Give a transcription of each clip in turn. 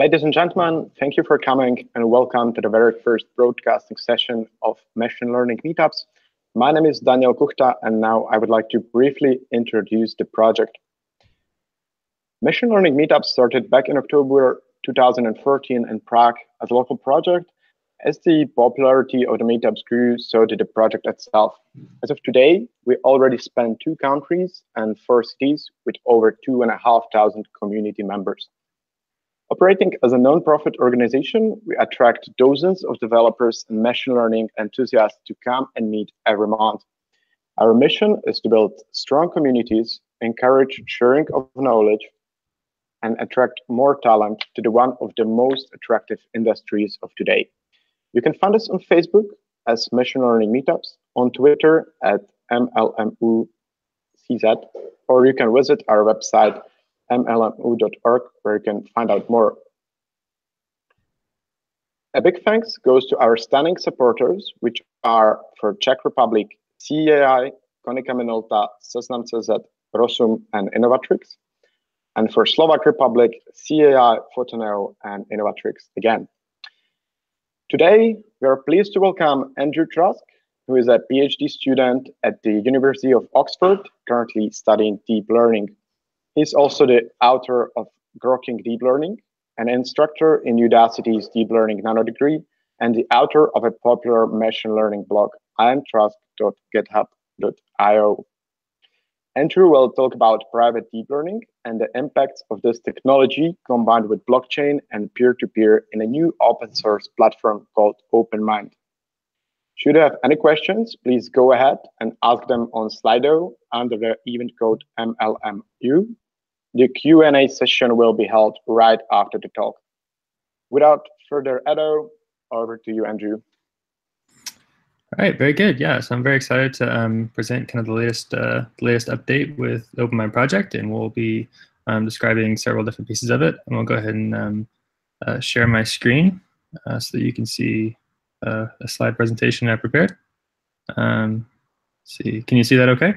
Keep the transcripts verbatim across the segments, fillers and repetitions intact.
Ladies and gentlemen, thank you for coming and welcome to the very first broadcasting session of Machine Learning Meetups. My name is Daniel Kuchta, and now I would like to briefly introduce the project. Machine Learning Meetups started back in October two thousand fourteen in Prague as a local project. As the popularity of the meetups grew, so did the project itself. As of today, we already span two countries and four cities with over two and a half thousand community members. Operating as a non-profit organization, we attract dozens of developers and machine learning enthusiasts to come and meet every month. Our mission is to build strong communities, encourage sharing of knowledge, and attract more talent to the one of the most attractive industries of today. You can find us on Facebook as Machine Learning Meetups, on Twitter at M L M U C Z, or you can visit our website M L M U dot org, where you can find out more. A big thanks goes to our stunning supporters, which are for Czech Republic, C A I, Konica Minolta, Cesnam dot c z, Prosum, and Innovatrix. And for Slovak Republic, C A I, Photoneo, and Innovatrix again. Today, we are pleased to welcome Andrew Trask, who is a PhD student at the University of Oxford, currently studying deep learning. He's also the author of Grokking Deep Learning, an instructor in Udacity's Deep Learning Nanodegree, and the author of a popular machine learning blog, i am trask dot github dot i o. Andrew will talk about private deep learning and the impacts of this technology combined with blockchain and peer-to-peer in a new open source platform called OpenMined. Should you have any questions, please go ahead and ask them on Slido under the event code M L M U. The Q and A session will be held right after the talk. Without further ado, over to you, Andrew. All right, very good. Yeah, so I'm very excited to um, present kind of the latest, uh, the latest update with the OpenMined project, and we'll be um, describing several different pieces of it. And we'll go ahead and um, uh, share my screen uh, so that you can see uh, a slide presentation I prepared. Um, see, can you see that okay?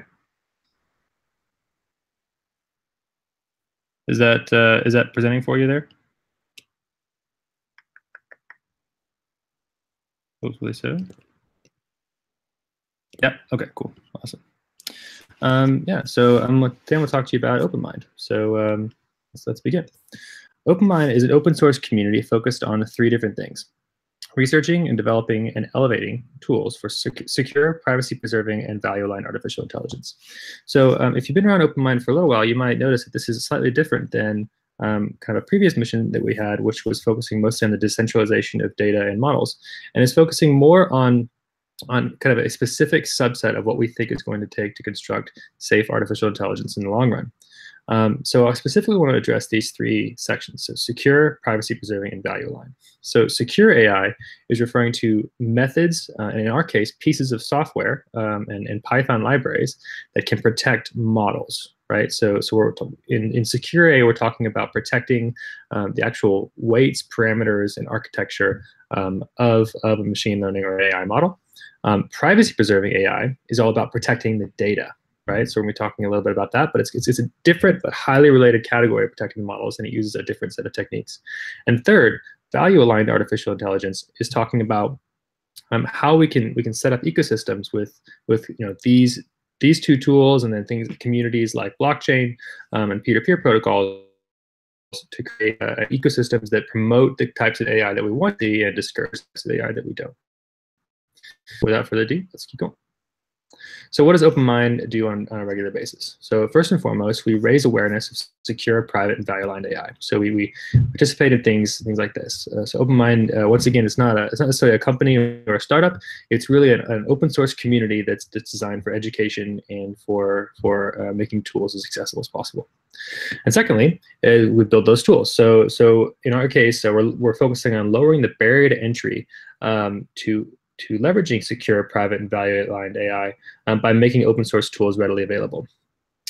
Is that uh, is that presenting for you there? Hopefully so. Yeah, okay, cool, awesome. Um, yeah, so I'm today we'll talk to you about OpenMined. So, um, so let's begin. OpenMined is an open source community focused on three different things: researching and developing and elevating tools for sec secure, privacy-preserving, and value-aligned artificial intelligence. So um, if you've been around OpenMined for a little while, you might notice that this is slightly different than um, kind of a previous mission that we had, which was focusing mostly on the decentralization of data and models, and is focusing more on on kind of a specific subset of what we think it's going to take to construct safe artificial intelligence in the long run. Um, so I specifically want to address these three sections, so secure, privacy-preserving, and value-aligned. So secure A I is referring to methods, uh, and in our case, pieces of software um, and, and Python libraries that can protect models, right? So, so we're in, in secure A I, we're talking about protecting um, the actual weights, parameters, and architecture um, of, of a machine learning or A I model. Um, privacy-preserving A I is all about protecting the data, right? So we're going to be talking a little bit about that, but it's, it's, it's a different but highly related category of protecting the models, and it uses a different set of techniques. And third, value-aligned artificial intelligence is talking about um, how we can we can set up ecosystems with with you know these these two tools, and then things communities like blockchain um, and peer-to-peer protocols to create uh, ecosystems that promote the types of A I that we want to see and discourage the A I that we don't. Without further ado, let's keep going. So what does OpenMined do on, on a regular basis? So first and foremost, we raise awareness of secure, private, and value-aligned A I. So we, we participate in things things like this. Uh, so OpenMined, uh, once again, it's not a, it's not necessarily a company or a startup. It's really an, an open source community that's, that's designed for education and for for uh, making tools as accessible as possible. And secondly, uh, we build those tools. So so in our case, so we're we're focusing on lowering the barrier to entry um, to to leveraging secure, private, and value-aligned A I um, by making open source tools readily available.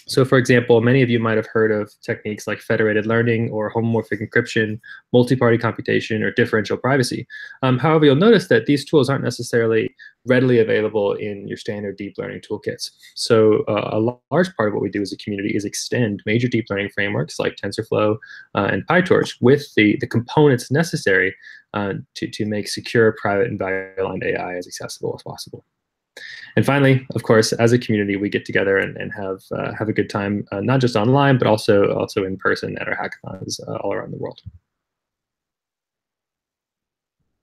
So for example, many of you might have heard of techniques like federated learning or homomorphic encryption, multi-party computation, or differential privacy. Um, however, you'll notice that these tools aren't necessarily readily available in your standard deep learning toolkits. So uh, a large part of what we do as a community is extend major deep learning frameworks like TensorFlow uh, and PyTorch with the, the components necessary uh, to, to make secure, private, and value-aligned A I as accessible as possible. And finally, of course, as a community, we get together and, and have uh, have a good time, uh, not just online, but also also in person at our hackathons uh, all around the world.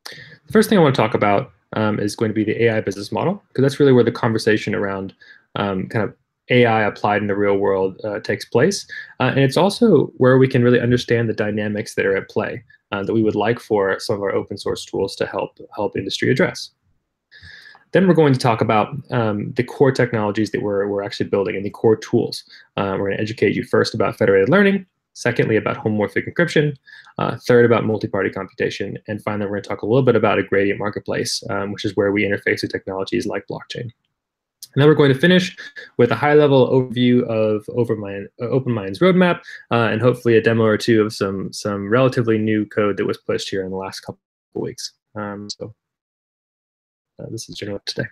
The first thing I want to talk about um, is going to be the A I business model, because that's really where the conversation around um, kind of A I applied in the real world uh, takes place. Uh, and it's also where we can really understand the dynamics that are at play uh, that we would like for some of our open source tools to help help industry address. Then we're going to talk about um, the core technologies that we're, we're actually building and the core tools. Uh, we're going to educate you first about federated learning, secondly about homomorphic encryption, uh, third about multi-party computation, and finally we're going to talk a little bit about a gradient marketplace, um, which is where we interface with technologies like blockchain. And then we're going to finish with a high-level overview of OpenMind, uh, OpenMind's roadmap, uh, and hopefully a demo or two of some, some relatively new code that was pushed here in the last couple of weeks. Um, so. Uh, this is general today.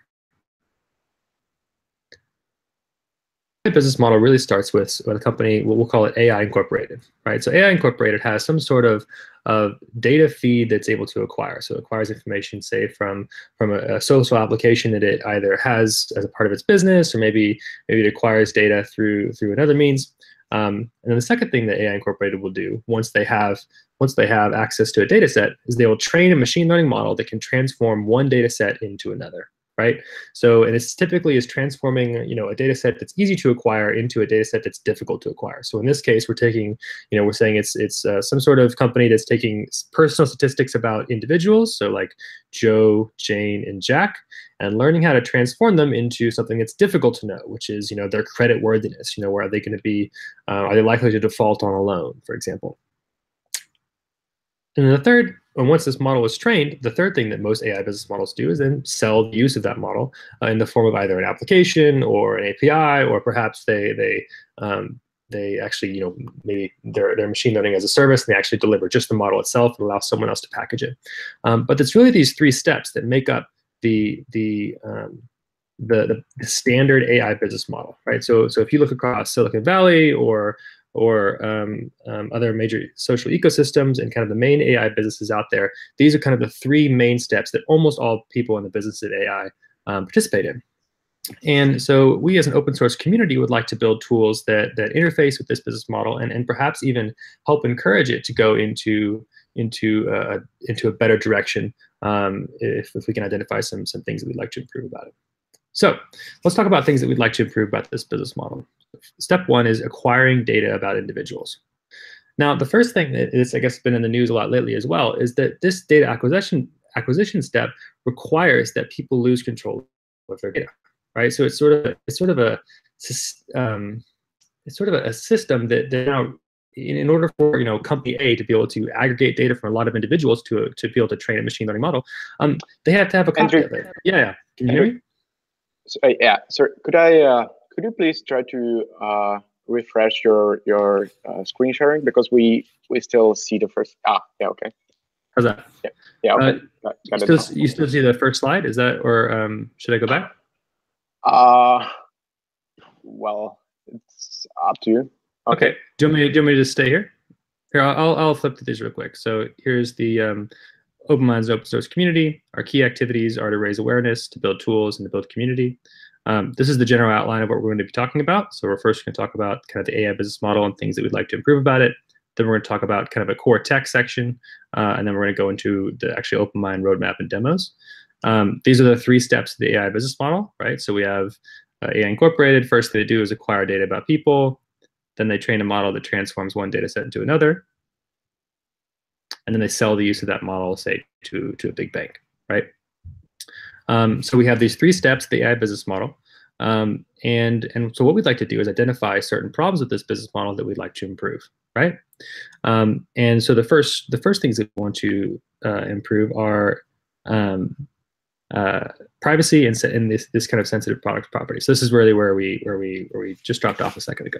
The business model really starts with, with a company, we'll, we'll call it A I Incorporated, right? So A I Incorporated has some sort of uh, data feed that's able to acquire. So it acquires information, say, from, from a, a social application that it either has as a part of its business, or maybe, maybe it acquires data through, through another means. Um, and then the second thing that A I Incorporated will do once they have once they have access to a data set is they will train a machine learning model that can transform one data set into another, right? So, and it's typically is transforming, you know, a data set that's easy to acquire into a data set that's difficult to acquire. So in this case, we're taking, you know, we're saying it's it's uh, some sort of company that's taking personal statistics about individuals, so like Joe, Jane, and Jack, and learning how to transform them into something that's difficult to know, which is, you know, their credit worthiness. You know, where are they going to be? Uh, are they likely to default on a loan, for example? And then the third, and once this model is trained, the third thing that most A I business models do is then sell the use of that model uh, in the form of either an application or an A P I, or perhaps they they um, they actually, you know, maybe they're, they're machine learning as a service, and they actually deliver just the model itself and allow someone else to package it. Um, but it's really these three steps that make up the the um, the, the standard A I business model, right? So so if you look across Silicon Valley or or um, um, other major social ecosystems and kind of the main A I businesses out there, these are kind of the three main steps that almost all people in the business of A I um, participate in. And so we as an open source community would like to build tools that, that interface with this business model and, and perhaps even help encourage it to go into, into, uh, into a better direction um, if, if we can identify some, some things that we'd like to improve about it. So let's talk about things that we'd like to improve about this business model. Step one is acquiring data about individuals. Now, the first thing that is, I guess, been in the news a lot lately as well is that this data acquisition acquisition step requires that people lose control of their data, right? So it's sort of it's sort of a um, it's sort of a system that now, in order for, you know, company A to be able to aggregate data from a lot of individuals to to be able to train a machine learning model, um, they have to have a copy Andrew, of it. Yeah, yeah. Can you Andrew? hear me? So, uh, yeah. Sir, could I? Uh... Could you please try to uh, refresh your your uh, screen sharing, because we we still see the first. Ah, yeah, okay. How's that? Yeah, yeah. Okay. Uh, you, still, you still see the first slide? Is that, or um, should I go back? Uh, well, it's up to you. Okay. okay. Do you want me? Do you want me to just stay here? Here, I'll I'll flip to these real quick. So here's the. Um, OpenMind's open source community. Our key activities are to raise awareness, to build tools, and to build community. Um, this is the general outline of what we're going to be talking about. So we're first going to talk about kind of the A I business model and things that we'd like to improve about it. Then we're going to talk about kind of a core tech section. Uh, and then we're going to go into the actual OpenMind roadmap and demos. Um, these are the three steps of the A I business model, right? So we have uh, A I Incorporated. First thing they do is acquire data about people. Then they train a model that transforms one data set into another. And then they sell the use of that model, say, to, to a big bank, right? Um, so we have these three steps, the A I business model. Um, and, and so what we'd like to do is identify certain problems with this business model that we'd like to improve, right? Um, and so the first, the first things that we want to uh, improve are um, uh, privacy and in this this kind of sensitive product property. So this is really where we where we where we just dropped off a second ago.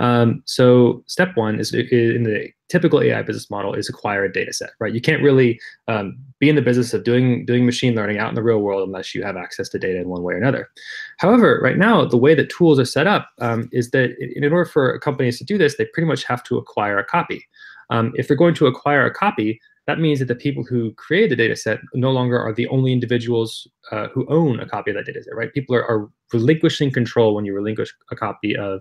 Um, so step one is in the typical A I business model is acquire a data set, right? You can't really um, be in the business of doing doing machine learning out in the real world unless you have access to data in one way or another. However, right now, the way that tools are set up um, is that in order for companies to do this, they pretty much have to acquire a copy. Um, if they're going to acquire a copy, that means that the people who created the data set no longer are the only individuals uh, who own a copy of that data set, right? People are, are relinquishing control when you relinquish a copy of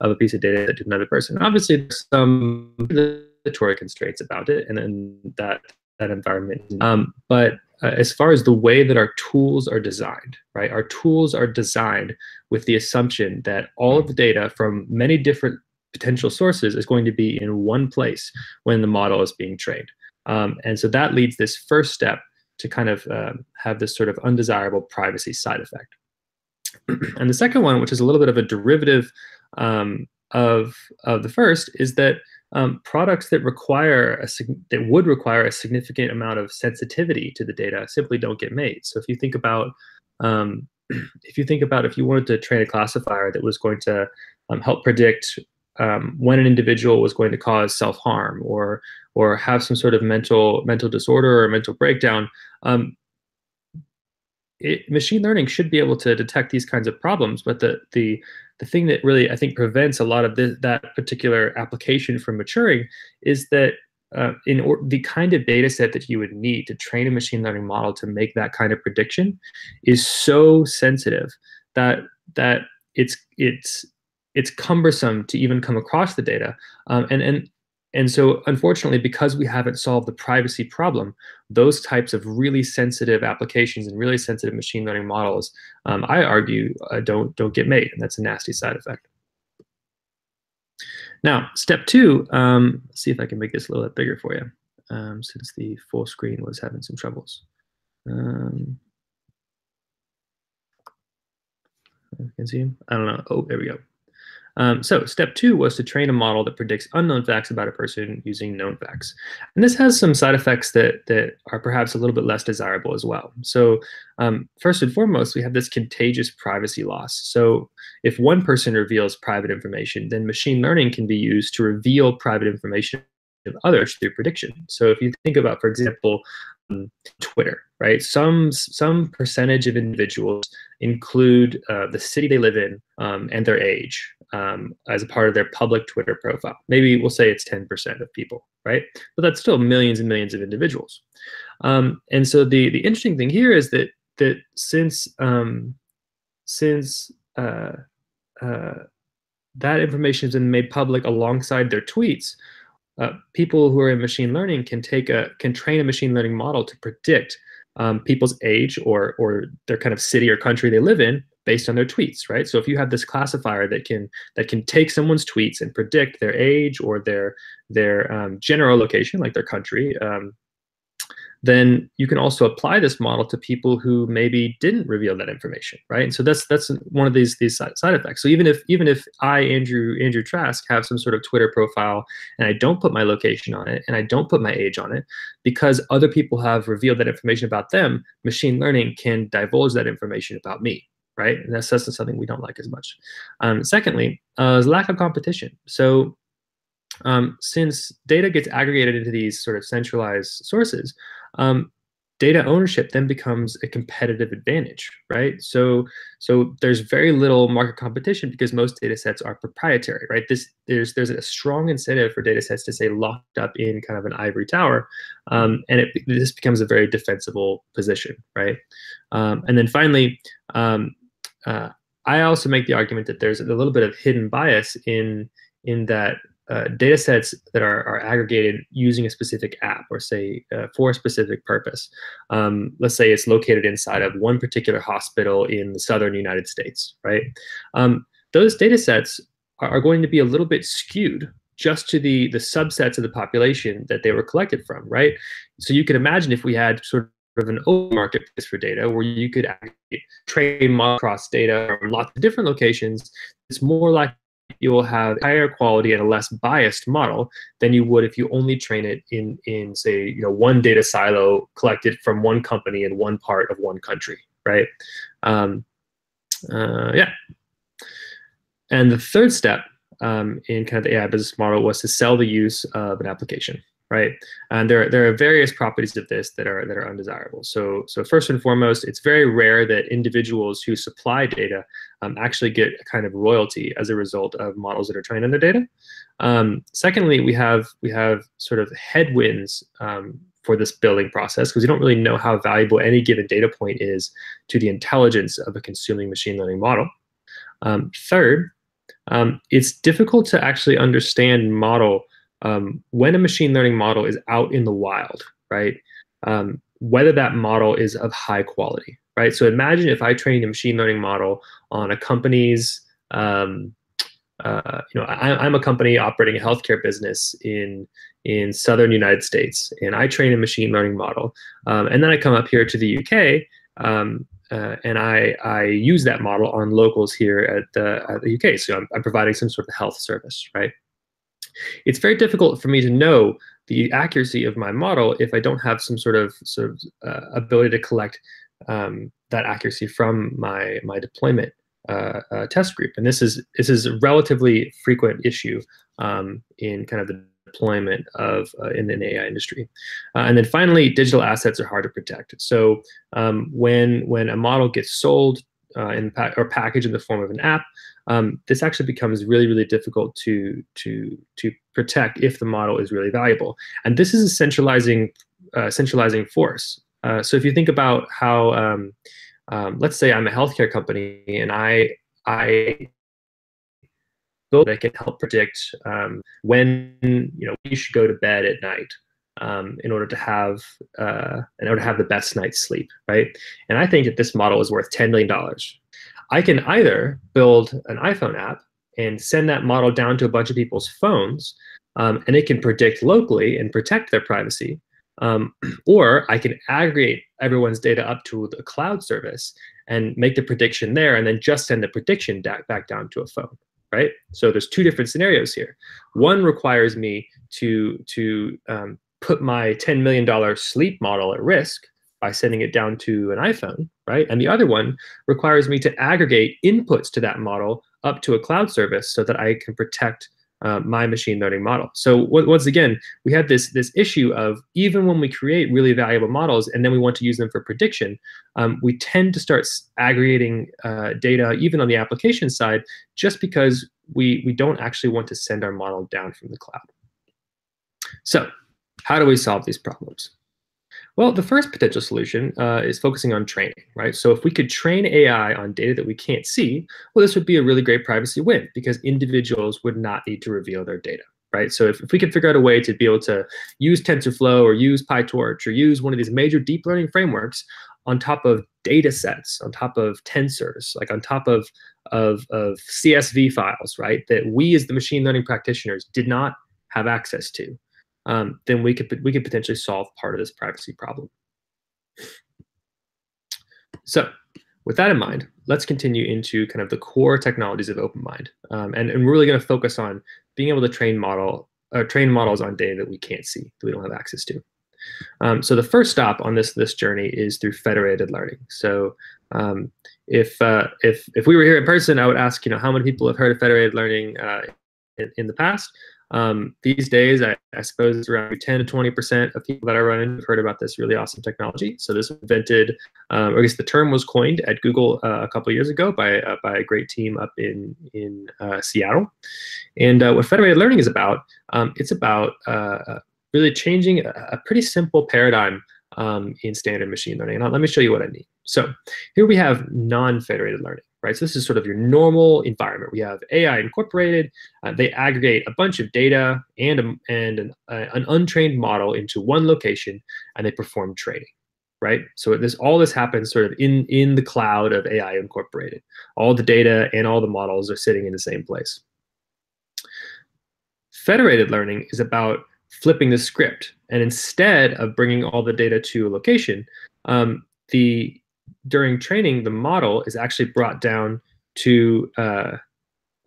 of a piece of data to another person. Obviously, there's some regulatory constraints about it, and then that that environment. Um, but uh, as far as the way that our tools are designed, right? Our tools are designed with the assumption that all of the data from many different potential sources is going to be in one place when the model is being trained. Um, and so that leads this first step to kind of uh, have this sort of undesirable privacy side effect. And the second one, which is a little bit of a derivative um, of of the first, is that um, products that require a that would require a significant amount of sensitivity to the data simply don't get made. So if you think about um, if you think about if you wanted to train a classifier that was going to um, help predict um, when an individual was going to cause self-harm or or have some sort of mental mental disorder or mental breakdown. Um, It, machine learning should be able to detect these kinds of problems, but the the the thing that really I think prevents a lot of this, that particular application from maturing is that uh, in or, the kind of data set that you would need to train a machine learning model to make that kind of prediction is so sensitive that that it's it's it's cumbersome to even come across the data, um, and and. And so, unfortunately, because we haven't solved the privacy problem, those types of really sensitive applications and really sensitive machine learning models, um, I argue, uh, don't don't get made, and that's a nasty side effect. Now, step two. Um, let's see if I can make this a little bit bigger for you, um, since the full screen was having some troubles. Um, I can see. I don't know. Oh, there we go. Um, so step two was to train a model that predicts unknown facts about a person using known facts. And this has some side effects that, that are perhaps a little bit less desirable as well. So um, first and foremost, we have this contagious privacy loss. So if one person reveals private information, then machine learning can be used to reveal private information of others through prediction. So if you think about, for example, um, Twitter, right? Some, some percentage of individuals include uh, the city they live in um, and their age. Um, as a part of their public Twitter profile. Maybe we'll say it's ten percent of people, right? But that's still millions and millions of individuals. Um, and so the, the interesting thing here is that, that since, um, since uh, uh, that information has been made public alongside their tweets, uh, people who are in machine learning can, take a, can train a machine learning model to predict um, people's age or, or their kind of city or country they live in based on their tweets, right? So if you have this classifier that can that can take someone's tweets and predict their age or their their um, general location, like their country, um, then you can also apply this model to people who maybe didn't reveal that information, right? And so that's that's one of these these side effects. So even if even if I, Andrew Andrew Trask, have some sort of Twitter profile and I don't put my location on it and I don't put my age on it, because other people have revealed that information about them, machine learning can divulge that information about me. Right, and that's just something we don't like as much. Um, secondly, uh, is lack of competition. So, um, since data gets aggregated into these sort of centralized sources, um, data ownership then becomes a competitive advantage. Right, so so there's very little market competition because most data sets are proprietary. Right, this there's there's a strong incentive for data sets to stay locked up in kind of an ivory tower, um, and it this becomes a very defensible position. Right, um, and then finally. Um, Uh, I also make the argument that there's a little bit of hidden bias in in that uh, data sets that are, are aggregated using a specific app or say uh, for a specific purpose. Um, let's say it's located inside of one particular hospital in the southern United States, right? Um, those data sets are, are going to be a little bit skewed just to the, the subsets of the population that they were collected from, right? So you could imagine if we had sort of of an open marketplace for data where you could train model across data from lots of different locations, it's more likely you will have higher quality and a less biased model than you would if you only train it in, in say, you know, one data silo collected from one company in one part of one country, right? Um, uh, yeah. And the third step um, in kind of the A I business model was to sell the use of an application, right? And there, there are various properties of this that are that are undesirable. So, so first and foremost, it's very rare that individuals who supply data um, actually get a kind of royalty as a result of models that are trained on their data. Um, secondly, we have we have sort of headwinds um, for this building process, because you don't really know how valuable any given data point is to the intelligence of a consuming machine learning model. Um, third, um, it's difficult to actually understand model um, when a machine learning model is out in the wild, right? Um, whether that model is of high quality, right? So imagine if I trained a machine learning model on a company's, um, uh, you know, I, I'm a company operating a healthcare business in in southern United States, and I train a machine learning model, um, and then I come up here to the U K. Um, Uh, and I, I use that model on locals here at the, at the U K. So I'm, I'm providing some sort of health service, right? It's very difficult for me to know the accuracy of my model if I don't have some sort of, sort of uh, ability to collect um, that accuracy from my, my deployment uh, uh, test group. And this is, this is a relatively frequent issue um, in kind of the deployment of uh, in the A I industry. Uh, and then finally, digital assets are hard to protect. So um, when when a model gets sold uh, in pa or packaged in the form of an app, um, this actually becomes really, really difficult to, to, to protect if the model is really valuable. And this is a centralizing, uh, centralizing force. Uh, so if you think about how, um, um, let's say I'm a healthcare company and I, I that can help predict um, when you know you should go to bed at night um, in order to have uh, in order to have the best night's sleep, right? And I think that this model is worth ten million dollars. I can either build an iPhone app and send that model down to a bunch of people's phones, um, and it can predict locally and protect their privacy, um, or I can aggregate everyone's data up to a cloud service and make the prediction there, and then just send the prediction back back down to a phone. Right? So there's two different scenarios here. One requires me to, to um, put my ten million dollar sleep model at risk by sending it down to an iPhone, right? And the other one requires me to aggregate inputs to that model up to a cloud service so that I can protect uh, my machine learning model. So once again, we have this, this issue of even when we create really valuable models and then we want to use them for prediction, um, we tend to start aggregating uh, data even on the application side just because we, we don't actually want to send our model down from the cloud. So how do we solve these problems? Well, the first potential solution uh, is focusing on training, right? So if we could train A I on data that we can't see, well, this would be a really great privacy win because individuals would not need to reveal their data, right? So if, if we could figure out a way to be able to use TensorFlow or use PyTorch or use one of these major deep learning frameworks on top of data sets, on top of tensors, like on top of, of, of C S V files, right? That we as the machine learning practitioners did not have access to. Um, then we could we could potentially solve part of this privacy problem. So with that in mind, let's continue into kind of the core technologies of OpenMined, um, and, and we're really going to focus on being able to train model uh, train models on data that we can't see, that we don't have access to. Um, so the first stop on this this journey is through federated learning. So um, if uh, if if we were here in person, I would ask you know how many people have heard of federated learning uh, in, in the past. Um, these days, I, I suppose it's around ten to twenty percent of people that I run into have heard about this really awesome technology. So this was invented, um, or I guess the term was coined at Google uh, a couple of years ago by uh, by a great team up in in uh, Seattle. And uh, what federated learning is about, um, it's about uh, really changing a, a pretty simple paradigm um, in standard machine learning. And I'll, let me show you what I mean. So here we have non-federated learning. Right? So this is sort of your normal environment. We have A I incorporated. Uh, they aggregate a bunch of data and, a, and an, uh, an untrained model into one location, and they perform training. Right? So this, all this happens sort of in, in the cloud of A I incorporated. All the data and all the models are sitting in the same place. Federated learning is about flipping the script. And instead of bringing all the data to a location, um, the During training, the model is actually brought down to uh,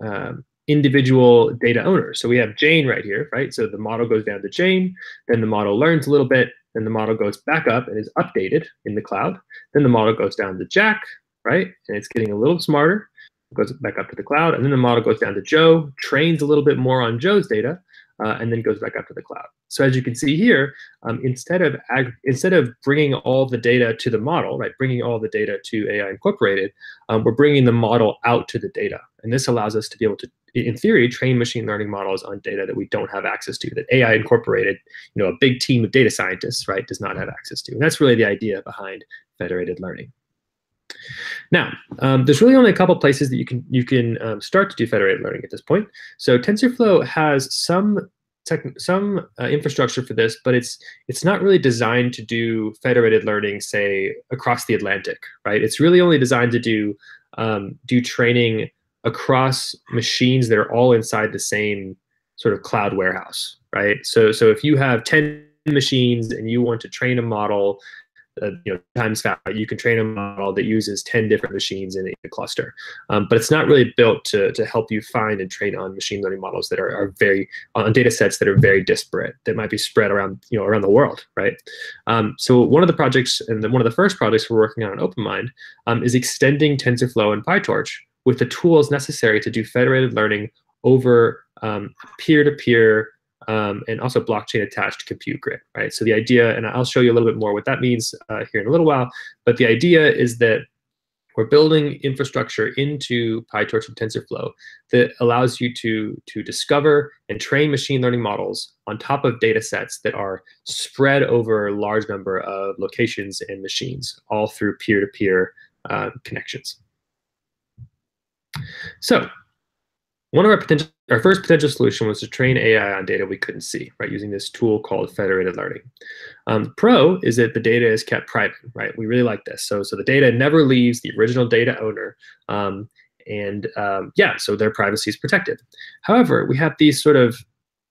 um, individual data owners. So we have Jane right here, right? So the model goes down to Jane, then the model learns a little bit, then the model goes back up and is updated in the cloud. Then the model goes down to Jack, right? And it's getting a little smarter, it goes back up to the cloud. And then the model goes down to Joe, trains a little bit more on Joe's data, uh, and then goes back up to the cloud. So as you can see here, um, instead of ag instead of bringing all the data to the model, right, bringing all the data to A I Incorporated, um, we're bringing the model out to the data. And this allows us to be able to, in theory, train machine learning models on data that we don't have access to, that A I Incorporated, you know, a big team of data scientists, right, does not have access to. And that's really the idea behind federated learning. Now, um, there's really only a couple places that you can, you can um, start to do federated learning at this point. So TensorFlow has some Tech, some uh, infrastructure for this, but it's it's not really designed to do federated learning, say, across the Atlantic, right? It's really only designed to do um, do training across machines that are all inside the same sort of cloud warehouse, right? So so if you have ten machines and you want to train a model, uh, you know, times fast, you can train a model that uses ten different machines in a cluster, um, but it's not really built to to help you find and train on machine learning models that are, are very on data sets that are very disparate, that might be spread around you know around the world, right? Um, so one of the projects and the, one of the first projects we're working on at OpenMined um, is extending TensorFlow and PyTorch with the tools necessary to do federated learning over um, peer-to-peer. Um, and also blockchain attached compute grid, right? So the idea, and I'll show you a little bit more what that means uh, here in a little while, but the idea is that we're building infrastructure into PyTorch and TensorFlow that allows you to, to discover and train machine learning models on top of data sets that are spread over a large number of locations and machines, all through peer-to-peer uh, connections. So one of our potential, our first potential solution was to train A I on data we couldn't see, right? Using this tool called federated learning. Um, the pro is that the data is kept private, right? We really like this. So, so the data never leaves the original data owner, um, and um, yeah, so their privacy is protected. However, we have these sort of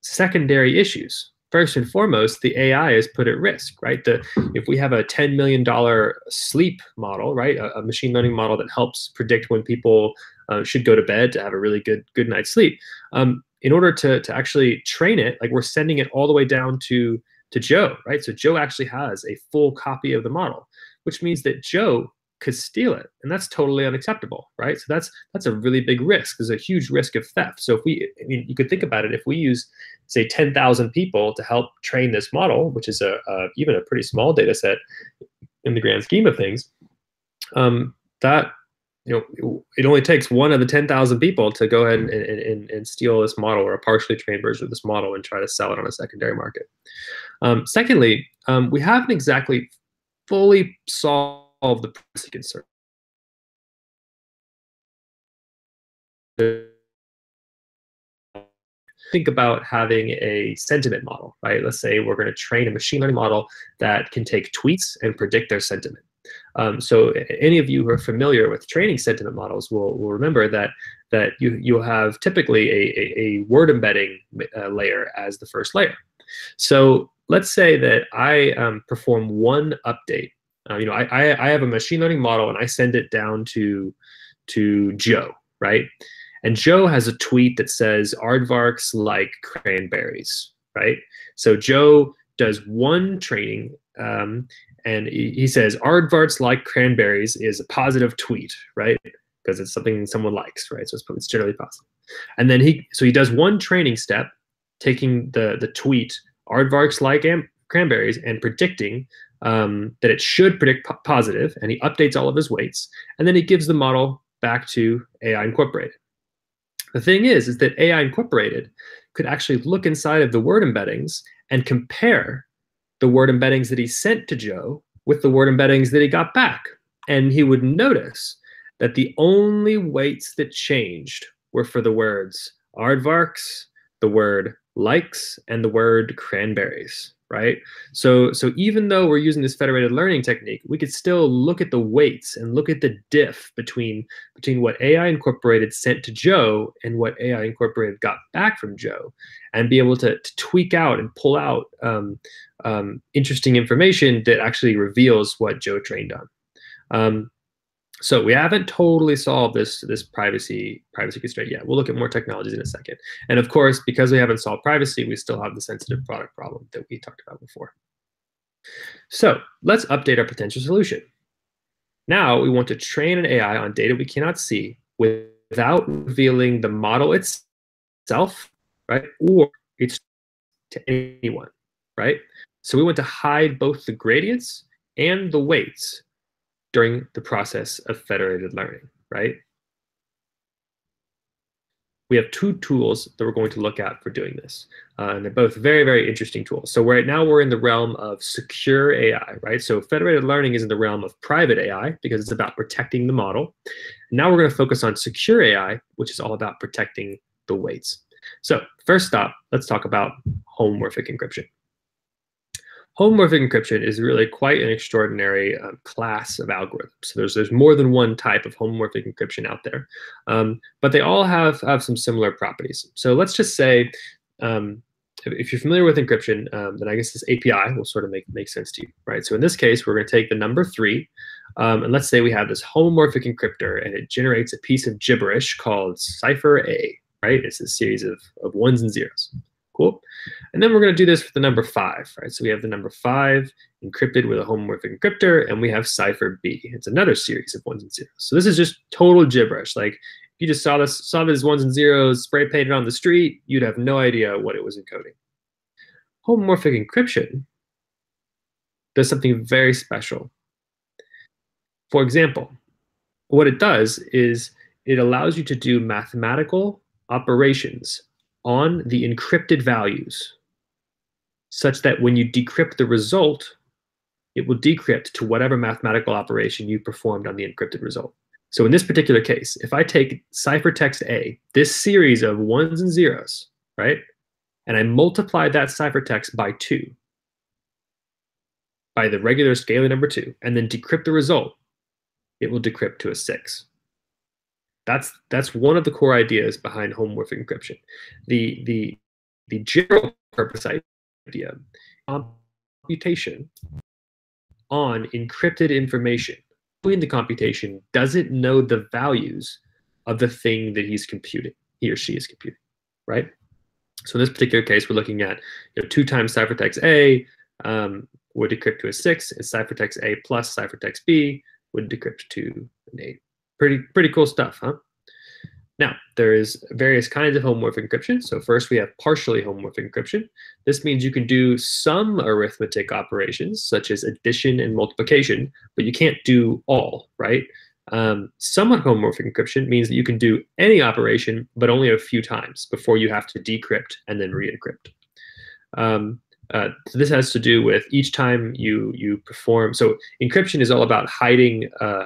secondary issues. First and foremost, the A I is put at risk, right? The, if we have a ten million dollar sleep model, right, a, a machine learning model that helps predict when people uh, should go to bed to have a really good good night's sleep, um, in order to, to actually train it, like we're sending it all the way down to, to Joe, right? So Joe actually has a full copy of the model, which means that Joe could steal it, and that's totally unacceptable, right? So that's that's a really big risk. There's a huge risk of theft. So if we, I mean, you could think about it. If we use, say, ten thousand people to help train this model, which is a, a even a pretty small data set in the grand scheme of things, um, that you know, it only takes one of the ten thousand people to go ahead and, and, and steal this model or a partially trained version of this model and try to sell it on a secondary market. Um, secondly, um, we haven't exactly fully solved of the privacy concern. Think about having a sentiment model, right? Let's say we're going to train a machine learning model that can take tweets and predict their sentiment. Um, so any of you who are familiar with training sentiment models will, will remember that that you you have typically a, a, a word embedding uh, layer as the first layer. So let's say that I um, perform one update. Uh, you know, I I have a machine learning model and I send it down to to Joe, right? And Joe has a tweet that says aardvarks like cranberries, right? So Joe does one training, um, and he, he says aardvarks like cranberries is a positive tweet, right? Because it's something someone likes, right? So it's, it's generally positive. And then he so he does one training step, taking the the tweet aardvarks like cranberries and predicting Um, that it should predict positive, and he updates all of his weights, and then he gives the model back to A I Incorporated. The thing is, is that A I Incorporated could actually look inside of the word embeddings and compare the word embeddings that he sent to Joe with the word embeddings that he got back. And he would notice that the only weights that changed were for the words aardvarks, the word likes, and the word cranberries. Right? So, so even though we're using this federated learning technique, we could still look at the weights and look at the diff between, between what A I Incorporated sent to Joe and what A I Incorporated got back from Joe, and be able to, to tweak out and pull out um, um, interesting information that actually reveals what Joe trained on. Um, So we haven't totally solved this, this privacy privacy constraint yet. We'll look at more technologies in a second. And of course, because we haven't solved privacy, we still have the sensitive product problem that we talked about before. So let's update our potential solution. Now we want to train an A I on data we cannot see without revealing the model itself, right, or its to anyone, right? So we want to hide both the gradients and the weights during the process of federated learning, right? We have two tools that we're going to look at for doing this, uh, and they're both very, very interesting tools. So right now we're in the realm of secure A I, right? So federated learning is in the realm of private A I because it's about protecting the model. Now we're going to focus on secure A I, which is all about protecting the weights. So first stop, let's talk about homomorphic encryption. Homomorphic encryption is really quite an extraordinary um, class of algorithms. So there's there's more than one type of homomorphic encryption out there, um, but they all have have some similar properties. So let's just say, um, if you're familiar with encryption, um, then I guess this A P I will sort of make make sense to you, right? So in this case, we're going to take the number three, um, and let's say we have this homomorphic encryptor, and it generates a piece of gibberish called cipher A, right? It's a series of of ones and zeros. Cool. And then we're going to do this for the number five, right? So we have the number five encrypted with a homomorphic encryptor, and we have cipher B. It's another series of ones and zeros. So this is just total gibberish. Like, if you just saw this, saw these ones and zeros spray painted on the street, you'd have no idea what it was encoding. Homomorphic encryption does something very special. For example, what it does is it allows you to do mathematical operations on the encrypted values, such that when you decrypt the result, it will decrypt to whatever mathematical operation you performed on the encrypted result. So in this particular case, if I take ciphertext A, this series of ones and zeros, right, and I multiply that ciphertext by two, by the regular scalar number two, and then decrypt the result, it will decrypt to a six. That's that's one of the core ideas behind homomorphic encryption. The the the general purpose idea, computation on encrypted information. Doing the computation doesn't know the values of the thing that he's computing, he or she is computing, right? So in this particular case, we're looking at, you know, two times ciphertext A um, would decrypt to a six, and ciphertext A plus ciphertext B would decrypt to an eight. Pretty, pretty cool stuff, huh? Now, there is various kinds of homomorphic encryption. So first we have partially homomorphic encryption. This means you can do some arithmetic operations, such as addition and multiplication, but you can't do all, right? Um, somewhat homomorphic encryption means that you can do any operation, but only a few times before you have to decrypt and then re-encrypt. Um, Uh, so this has to do with each time you you perform. So encryption is all about hiding uh,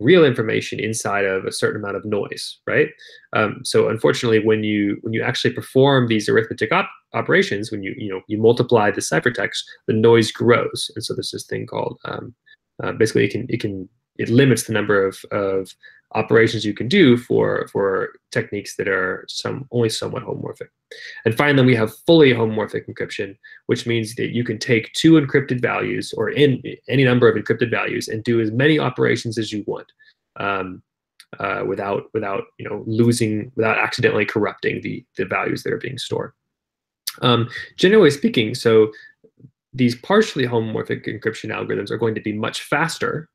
real information inside of a certain amount of noise, right? Um, so unfortunately, when you when you actually perform these arithmetic op operations, when you you know you multiply the ciphertext, the noise grows, and so there's this thing called um, uh, basically it can it can it limits the number of of operations you can do for for techniques that are some only somewhat homomorphic. And finally, we have fully homomorphic encryption, which means that you can take two encrypted values or in any number of encrypted values and do as many operations as you want um, uh, without without you know losing without accidentally corrupting the the values that are being stored. Um, generally speaking, so these partially homomorphic encryption algorithms are going to be much faster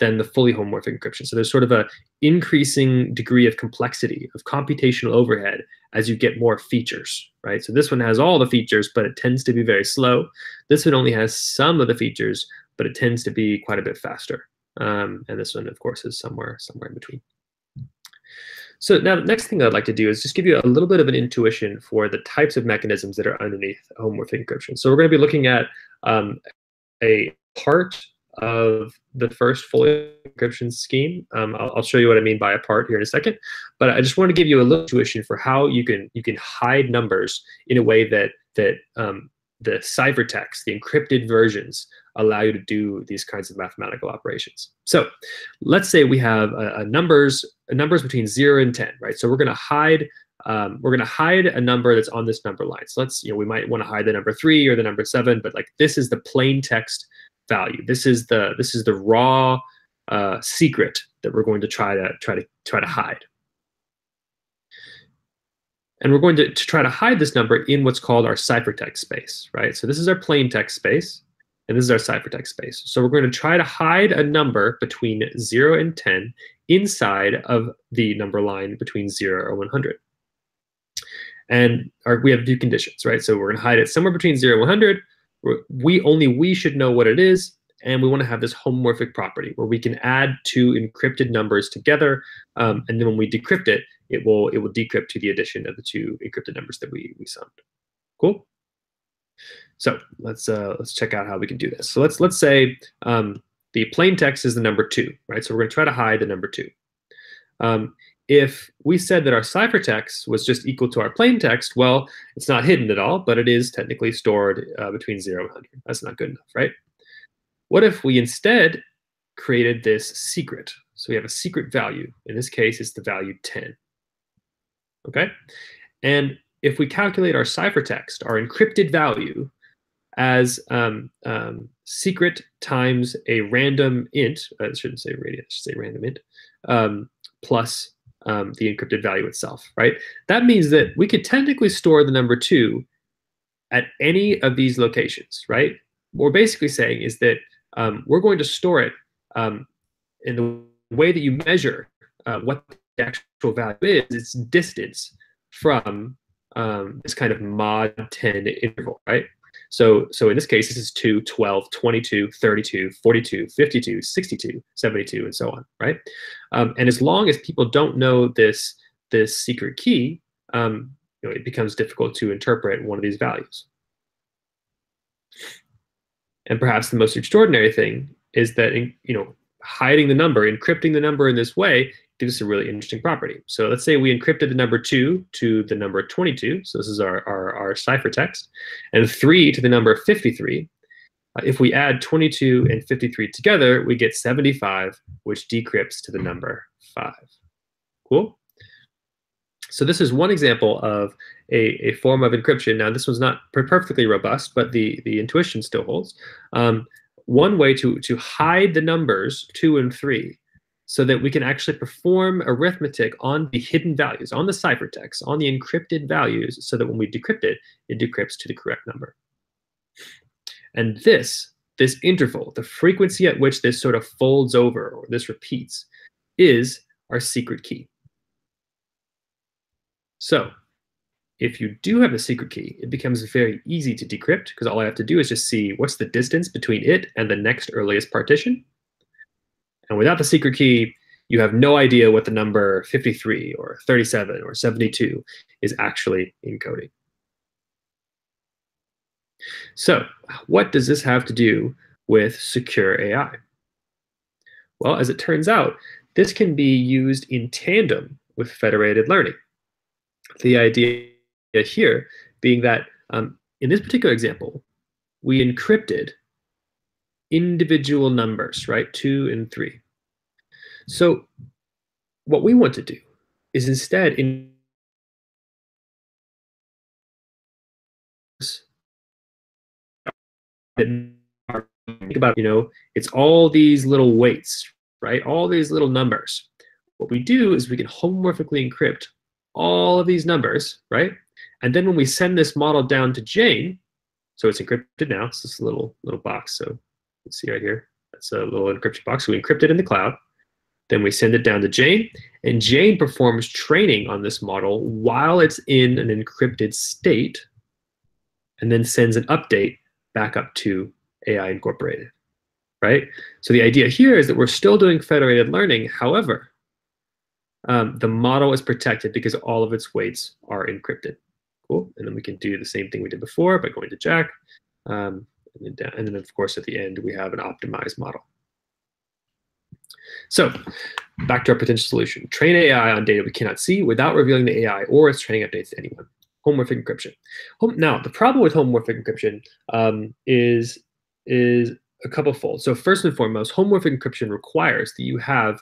than the fully homomorphic encryption. So there's sort of a increasing degree of complexity, of computational overhead as you get more features, right? So this one has all the features, but it tends to be very slow. This one only has some of the features, but it tends to be quite a bit faster. Um, and this one, of course, is somewhere, somewhere in between. So now the next thing I'd like to do is just give you a little bit of an intuition for the types of mechanisms that are underneath homomorphic encryption. So we're gonna be looking at um, a part of the first fully encryption scheme. Um, I'll, I'll show you what I mean by a part here in a second, but I just want to give you a little intuition for how you can you can hide numbers in a way that that um, the ciphertext, the encrypted versions, allow you to do these kinds of mathematical operations. So let's say we have a, a numbers a numbers between zero and ten, right? So we're going to hide um, we're going to hide a number that's on this number line. So let's you know we might want to hide the number three or the number seven, but like this is the plain text value. This is the this is the raw uh, secret that we're going to try to try to try to hide. And we're going to, to try to hide this number in what's called our ciphertext space, right? So this is our plain text space, and this is our ciphertext space. So we're going to try to hide a number between zero and ten inside of the number line between zero or one hundred. And our, we have two conditions, right? So we're going to hide it somewhere between zero and one hundred. We only we should know what it is, and we want to have this homomorphic property where we can add two encrypted numbers together, um, and then when we decrypt it, it will it will decrypt to the addition of the two encrypted numbers that we we summed. Cool. So let's uh, let's check out how we can do this. So let's let's say um, the plain text is the number two, right? So we're going to try to hide the number two. Um, If we said that our ciphertext was just equal to our plain text, well, it's not hidden at all, but it is technically stored uh, between zero and one hundred. That's not good enough, right? What if we instead created this secret? So we have a secret value. In this case, it's the value ten, okay? And if we calculate our ciphertext, our encrypted value, as um, um, secret times a random int, uh, I shouldn't say radius, I should say random int, um, plus Um, the encrypted value itself, right? That means that we could technically store the number two at any of these locations, right? What we're basically saying is that um, we're going to store it um, in the way that you measure uh, what the actual value is, it's distance from um, this kind of mod ten interval, right? So, so in this case, this is two, twelve, twenty-two, thirty-two, forty-two, fifty-two, sixty-two, seventy-two, and so on, right? Um, and as long as people don't know this, this secret key, um, you know, it becomes difficult to interpret one of these values. And perhaps the most extraordinary thing is that in, you know, hiding the number, encrypting the number in this way, gives us a really interesting property. So let's say we encrypted the number two to the number twenty-two. So this is our, our, our ciphertext. And three to the number fifty-three. Uh, if we add twenty-two and fifty-three together, we get seventy-five, which decrypts to the number five. Cool? So this is one example of a, a form of encryption. Now, this one's not perfectly robust, but the, the intuition still holds. Um, one way to, to hide the numbers two and three so that we can actually perform arithmetic on the hidden values, on the ciphertext, on the encrypted values, so that when we decrypt it, it decrypts to the correct number. And this, this interval, the frequency at which this sort of folds over, or this repeats, is our secret key. So if you do have a secret key, it becomes very easy to decrypt, because all I have to do is just see what's the distance between it and the next earliest partition. And without the secret key, you have no idea what the number fifty-three or thirty-seven or seventy-two is actually encoding. So what does this have to do with secure A I? Well, as it turns out, this can be used in tandem with federated learning. The idea here being that um, in this particular example, we encrypted individual numbers, right? Two and three. So what we want to do is instead in think about, you know, it's all these little weights, right? All these little numbers. What we do is we can homomorphically encrypt all of these numbers, right? And then when we send this model down to Jane, so it's encrypted now, it's this little little box. So see right here, that's a little encryption box. So we encrypt it in the cloud. Then we send it down to Jane, and Jane performs training on this model while it's in an encrypted state, and then sends an update back up to A I Incorporated, right? So the idea here is that we're still doing federated learning. However, um, the model is protected because all of its weights are encrypted. Cool. And then we can do the same thing we did before by going to Jack. Um, And then, of course, at the end, we have an optimized model. So back to our potential solution. Train A I on data we cannot see without revealing the A I or its training updates to anyone. Homomorphic encryption. Now, the problem with homomorphic encryption um, is, is a couple-fold. So first and foremost, homomorphic encryption requires that you have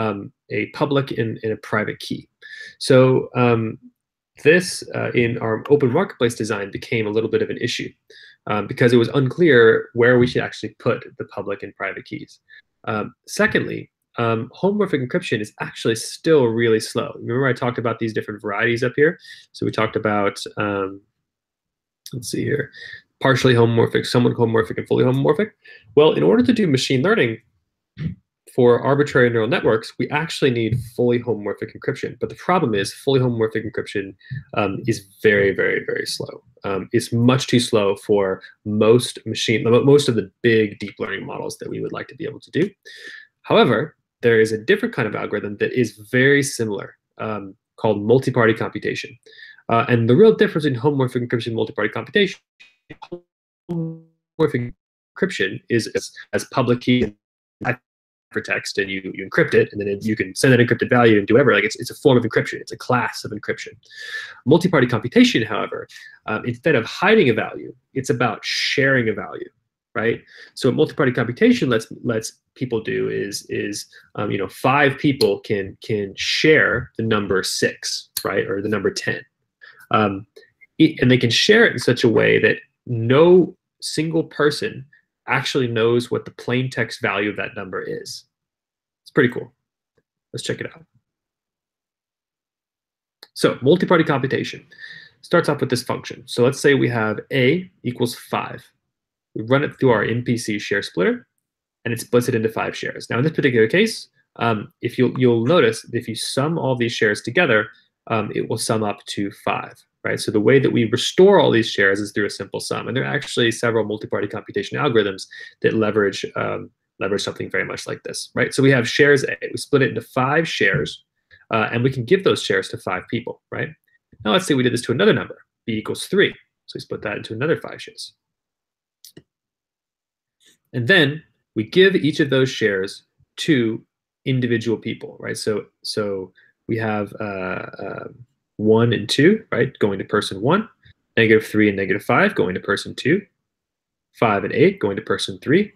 um, a public and, and a private key. So um, this, uh, in our open marketplace design, became a little bit of an issue. Um, because it was unclear where we should actually put the public and private keys. Um, secondly, um, homomorphic encryption is actually still really slow. Remember I talked about these different varieties up here? So we talked about, um, let's see here, partially homomorphic, somewhat homomorphic, and fully homomorphic. Well, in order to do machine learning for arbitrary neural networks, we actually need fully homomorphic encryption. But the problem is fully homomorphic encryption um, is very, very, very slow. Um, it's much too slow for most machine, most of the big deep learning models that we would like to be able to do. However, there is a different kind of algorithm that is very similar, um, called multi-party computation. Uh, and the real difference in homomorphic encryption and multi-party computation, homomorphic encryption is as, as public key text, and you, you encrypt it, and then it, you can send that encrypted value and do whatever. Like it's, it's a form of encryption. It's a class of encryption. Multi-party computation, however, um, instead of hiding a value, it's about sharing a value, right? So what multi-party computation lets lets people do is is um, you know, five people can can share the number six, right, or the number ten, um, it, and they can share it in such a way that no single person actually knows what the plain text value of that number is. It's pretty cool. Let's check it out. So multi-party computation starts off with this function. So let's say we have A equals five. We run it through our M P C share splitter, and it splits it into five shares. Now in this particular case, um, if you'll, you'll notice, if you sum all these shares together, um, it will sum up to five. Right? So the way that we restore all these shares is through a simple sum. And there are actually several multi-party computation algorithms that leverage um, leverage something very much like this. Right? So we have shares A. We split it into five shares, uh, and we can give those shares to five people. Right? Now let's say we did this to another number, B equals three. So we split that into another five shares. And then we give each of those shares to individual people. Right? So, so we have... Uh, uh, one and two, right, going to person one, negative three and negative five, going to person two, five and eight, going to person three,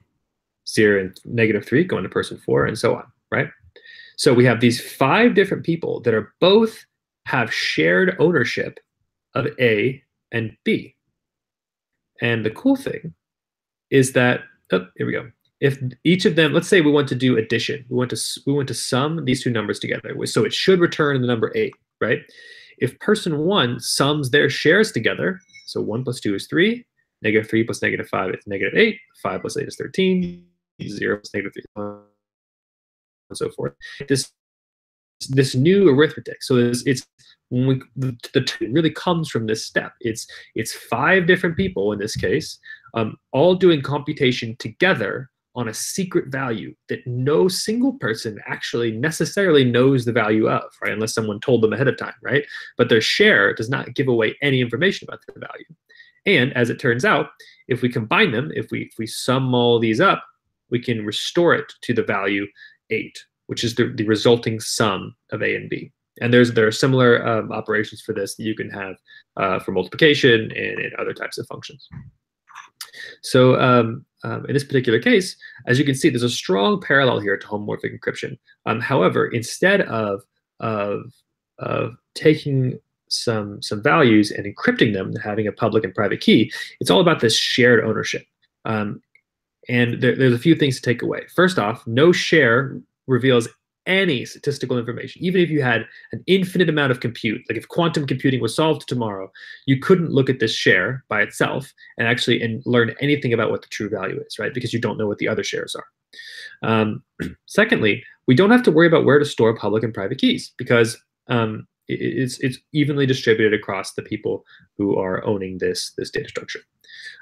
zero and negative three, going to person four, and so on, right? So we have these five different people that are both have shared ownership of A and B. And the cool thing is that, oh, here we go. If each of them, let's say we want to do addition. We want to, we want to sum these two numbers together. So it should return the number eight, right? If person one sums their shares together, so one plus two is three, negative three plus negative five is negative eight, five plus eight is thirteen, zero plus negative three, and so forth. This this new arithmetic. So it's, it's when we, the, the term really comes from this step. It's it's five different people in this case, um, all doing computation together on a secret value that no single person actually necessarily knows the value of, right? Unless someone told them ahead of time, right? But their share does not give away any information about the value. And as it turns out, if we combine them, if we, if we sum all these up, we can restore it to the value eight, which is the, the resulting sum of A and B. And there's, there are similar um, operations for this that you can have uh, for multiplication and, and other types of functions. So um, um, in this particular case, as you can see, there's a strong parallel here to homomorphic encryption. Um, however, instead of, of, of taking some, some values and encrypting them, having a public and private key, it's all about this shared ownership. Um, and there, there's a few things to take away. First off, no share reveals any statistical information. Even if you had an infinite amount of compute, like if quantum computing was solved tomorrow, you couldn't look at this share by itself and actually and learn anything about what the true value is, right? Because you don't know what the other shares are. Um, secondly, we don't have to worry about where to store public and private keys because um, it, it's, it's evenly distributed across the people who are owning this, this data structure.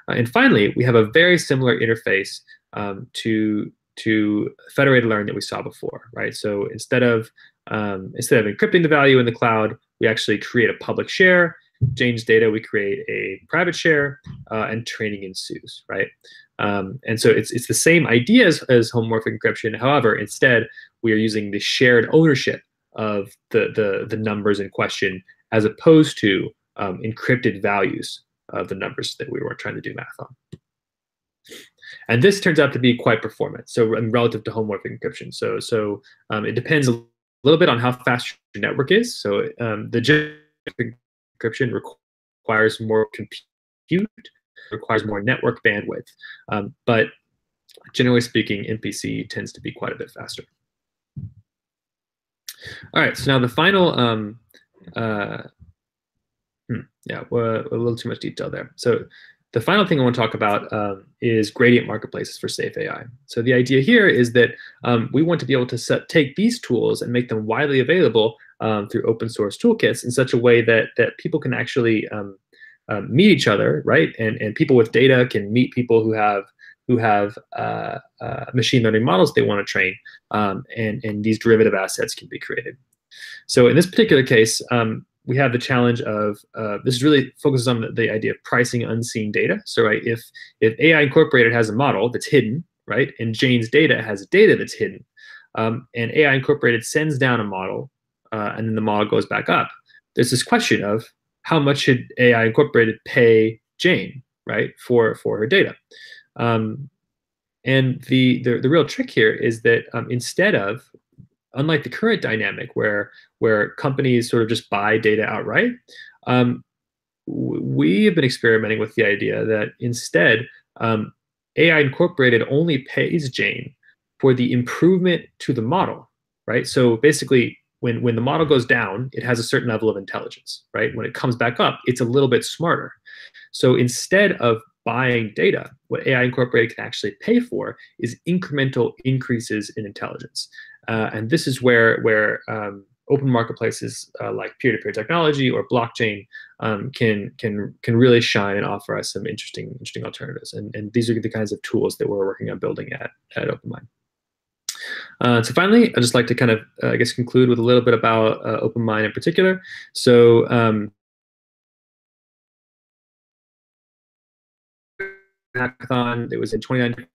Uh, and finally, we have a very similar interface um, to to federated learning that we saw before, right? So instead of um, instead of encrypting the value in the cloud, we actually create a public share. Jane's data, we create a private share, uh, and training ensues, right? Um, and so it's it's the same idea as, as homomorphic encryption. However, instead we are using the shared ownership of the the, the numbers in question as opposed to um, encrypted values of the numbers that we were trying to do math on. And this turns out to be quite performant, so relative to homomorphic encryption. So, so um, it depends a little bit on how fast your network is. So um, the general encryption requires more compute, requires more network bandwidth. Um, but generally speaking, M P C tends to be quite a bit faster. All right, so now the final, um, uh, hmm, yeah, we're, we're a little too much detail there. So the final thing I want to talk about um, is gradient marketplaces for safe A I. So the idea here is that um, we want to be able to set, take these tools and make them widely available um, through open source toolkits in such a way that, that people can actually um, uh, meet each other, right? And, and people with data can meet people who have who have uh, uh, machine learning models they want to train, um, and, and these derivative assets can be created. So in this particular case, um, we have the challenge of, uh, this really focuses on the, the idea of pricing unseen data. So right, if, if A I Incorporated has a model that's hidden, right, and Jane's data has data that's hidden, um, and A I Incorporated sends down a model, uh, and then the model goes back up, there's this question of how much should A I Incorporated pay Jane, right, for, for her data? Um, and the, the the real trick here is that um, instead of, unlike the current dynamic where where companies sort of just buy data outright, um, we have been experimenting with the idea that instead um, A I Incorporated only pays Jane for the improvement to the model, right? So basically, when when the model goes down, it has a certain level of intelligence, right? When it comes back up, it's a little bit smarter. So instead of buying data, what A I Incorporated can actually pay for is incremental increases in intelligence. Uh, and this is where, where um, open marketplaces uh, like peer-to-peer technology or blockchain um, can, can, can really shine and offer us some interesting, interesting alternatives. And, and these are the kinds of tools that we're working on building at, at OpenMined. Uh, so finally, I'd just like to kind of, uh, I guess, conclude with a little bit about uh, OpenMined in particular. So, um, hackathon. It was in twenty-nine,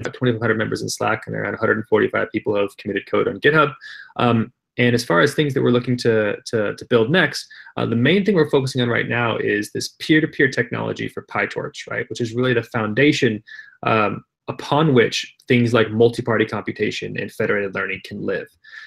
about twenty-five hundred members in Slack, and around one hundred forty-five people have committed code on GitHub. Um, and as far as things that we're looking to to, to build next, uh, the main thing we're focusing on right now is this peer-to-peer technology for PyTorch, right? Which is really the foundation um, upon which things like multi-party computation and federated learning can live.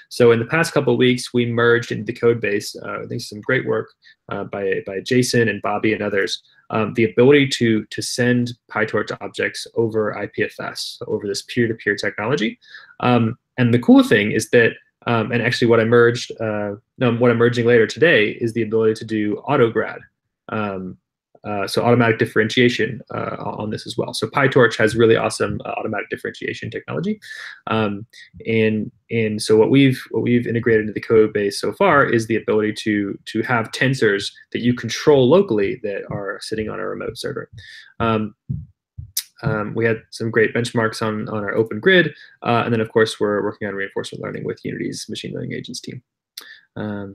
So in the past couple of weeks, we merged into the code base, uh, I think some great work uh, by, by Jason and Bobby and others, um, the ability to, to send PyTorch objects over I P F S, over this peer-to-peer technology. Um, and the cool thing is that, um, and actually what I merged, uh, no, what I'm merging later today is the ability to do autograd. Um, Uh, so automatic differentiation uh, on this as well. So PyTorch has really awesome uh, automatic differentiation technology, um, and and so what we've what we've integrated into the code base so far is the ability to to have tensors that you control locally that are sitting on a remote server. Um, um, we had some great benchmarks on on our open grid, uh, and then of course we're working on reinforcement learning with Unity's machine learning agents team. Um,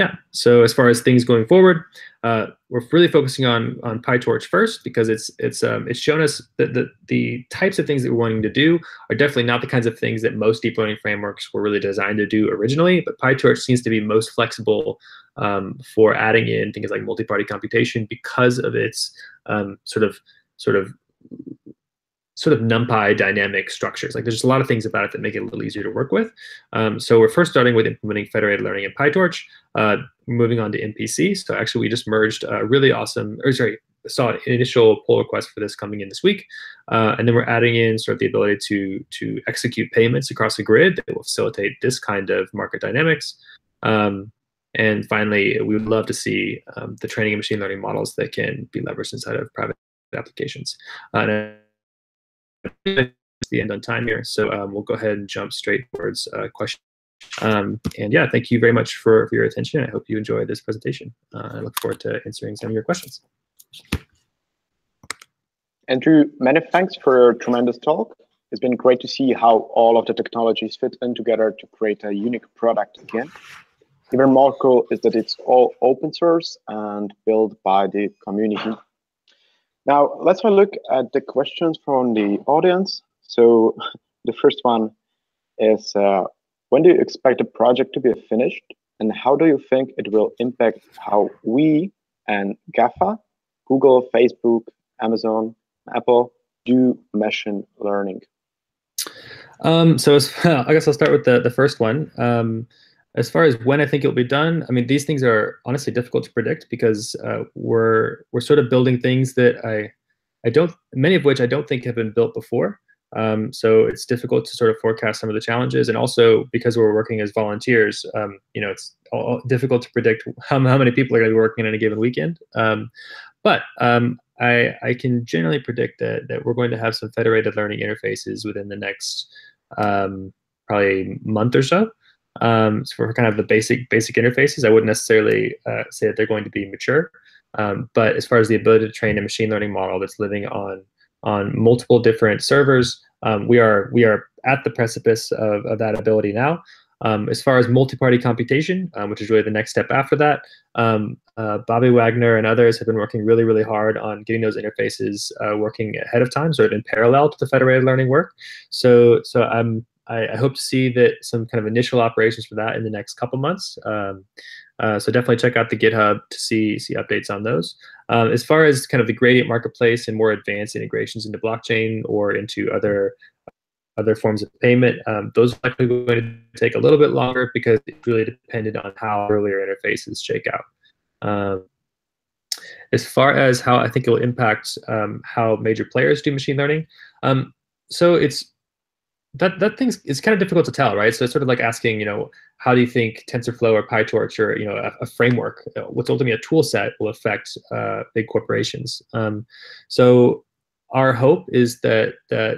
Yeah, so as far as things going forward, uh, we're really focusing on on PyTorch first because it's it's um, it's shown us that the, the types of things that we're wanting to do are definitely not the kinds of things that most deep learning frameworks were really designed to do originally, but PyTorch seems to be most flexible um, for adding in things like multi-party computation because of its um, sort of sort of sort of NumPy dynamic structures. Like there's just a lot of things about it that make it a little easier to work with. Um, so we're first starting with implementing federated learning in PyTorch, uh, moving on to M P C. So actually we just merged a really awesome, or sorry, saw an initial pull request for this coming in this week. Uh, and then we're adding in sort of the ability to, to execute payments across the grid that will facilitate this kind of market dynamics. Um, and finally, we would love to see um, the training and machine learning models that can be leveraged inside of private applications. Uh, and it's the end on time here, so um, we'll go ahead and jump straight towards uh, questions. Um, and yeah, thank you very much for, for your attention. I hope you enjoyed this presentation. Uh, I look forward to answering some of your questions. Andrew, many thanks for your tremendous talk. It's been great to see how all of the technologies fit in together to create a unique product again. Even more cool is that it's all open source and built by the community. Now, let's have a look at the questions from the audience. So the first one is, uh, when do you expect the project to be finished? And how do you think it will impact how we and GAFA, Google, Facebook, Amazon, Apple, do machine learning? Um, so I guess I'll start with the, the first one. Um, As far as when I think it'll be done, I mean, these things are honestly difficult to predict because uh, we're we're sort of building things that I I don't, many of which I don't think have been built before. Um, so it's difficult to sort of forecast some of the challenges. And also because we're working as volunteers, um, you know, it's all difficult to predict how, how many people are going to be working in a given weekend. Um, but um, I, I can generally predict that, that we're going to have some federated learning interfaces within the next um, probably month or so. Um, so for kind of the basic basic interfaces, I wouldn't necessarily uh, say that they're going to be mature. Um, but as far as the ability to train a machine learning model that's living on on multiple different servers, um, we are we are at the precipice of, of that ability now. Um, as far as multi-party computation, um, which is really the next step after that, um, uh, Bobby Wagner and others have been working really, really hard on getting those interfaces uh, working ahead of time, sort of in parallel to the federated learning work. So so I'm. I hope to see that some kind of initial operations for that in the next couple months. Um, uh, so definitely check out the GitHub to see see updates on those. Um, as far as kind of the gradient marketplace and more advanced integrations into blockchain or into other other forms of payment, um, those are likely going to take a little bit longer because it's really dependent on how earlier interfaces shake out. Um, as far as how I think it will impact um, how major players do machine learning, um, so it's That that thing's it's kind of difficult to tell, right? So it's sort of like asking, you know, how do you think TensorFlow or PyTorch or you know a, a framework, what's ultimately a tool set, will affect uh, big corporations? Um, so our hope is that that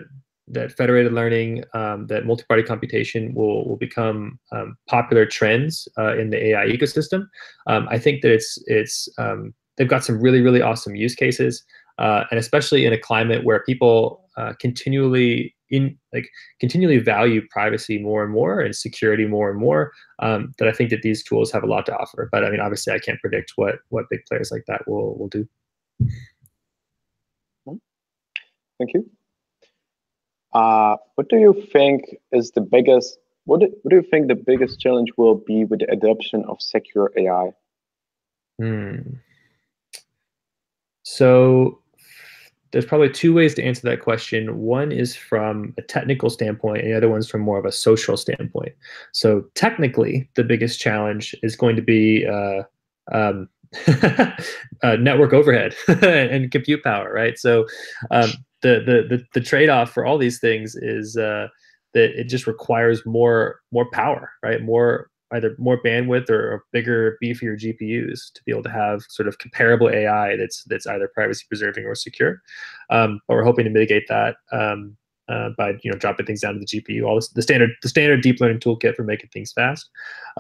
that federated learning, um, that multi-party computation will will become um, popular trends uh, in the A I ecosystem. Um, I think that it's it's um, they've got some really really awesome use cases, uh, and especially in a climate where people uh, continually in like continually value privacy more and more and security more and more, um, that I think that these tools have a lot to offer. But I mean, obviously I can't predict what what big players like that will, will do. Thank you. Uh, what do you think is the biggest, what do, what do you think the biggest challenge will be with the adoption of secure A I? Hmm. So, there's probably two ways to answer that question. One is from a technical standpoint, and the other one's from more of a social standpoint. So technically, the biggest challenge is going to be uh, um, uh, network overhead and compute power, right? So um, the, the the the trade-off for all these things is uh, that it just requires more more power, right? More either more bandwidth or, or bigger, beefier G P Us to be able to have sort of comparable A I that's that's either privacy preserving or secure. Um, but we're hoping to mitigate that um, uh, by you know dropping things down to the G P U, all this, the standard the standard deep learning toolkit for making things fast.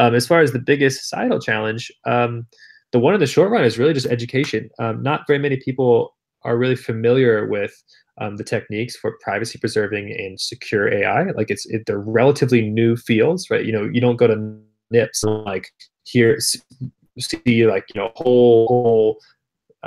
Um, as far as the biggest societal challenge, um, the one in the short run is really just education. Um, not very many people are really familiar with Um, the techniques for privacy preserving and secure A I. Like it's it, they're relatively new fields, right? You know, you don't go to N I P S and like here see like you know whole whole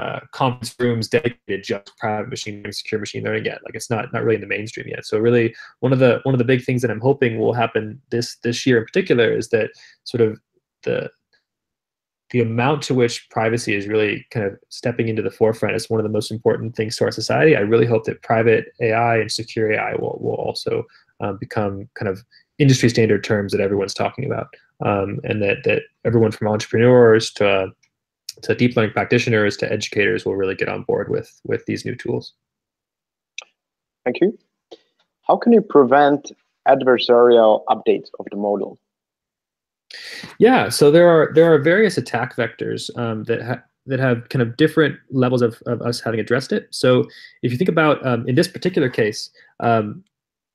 uh, conference rooms dedicated just to private machine learning, secure machine learning yet. Like it's not not really in the mainstream yet. So really, one of the one of the big things that I'm hoping will happen this this year in particular is that sort of the the amount to which privacy is really kind of stepping into the forefront is one of the most important things to our society. I really hope that private A I and secure A I will, will also um, become kind of industry standard terms that everyone's talking about. Um, and that, that everyone from entrepreneurs to, uh, to deep learning practitioners to educators will really get on board with, with these new tools. Thank you. How can you prevent adversarial updates of the model? Yeah, so there are there are various attack vectors um, that ha that have kind of different levels of, of us having addressed it. So if you think about um, in this particular case, um,